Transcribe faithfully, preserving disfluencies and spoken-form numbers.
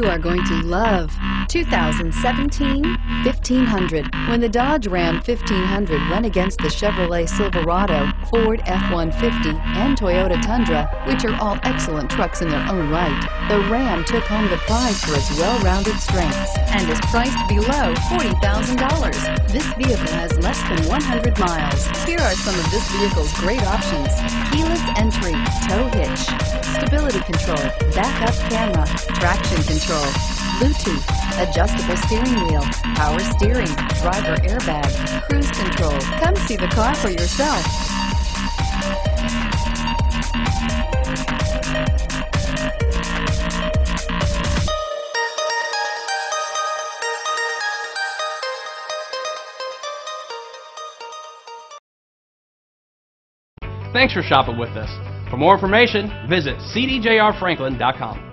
You are going to love two thousand seventeen fifteen hundred. When the Dodge Ram fifteen hundred went against the Chevrolet Silverado, Ford F one fifty, and Toyota Tundra, which are all excellent trucks in their own right, the Ram took home the prize for its well-rounded strengths and is priced below forty thousand dollars. This vehicle has less than one hundred miles. Here are some of this vehicle's great options: keyless entry, tow hitch, stability control, backup camera, traction control, Bluetooth, adjustable steering wheel, power steering, driver airbag, cruise control. Come see the car for yourself. Thanks for shopping with us. For more information, visit c d j r franklin dot com.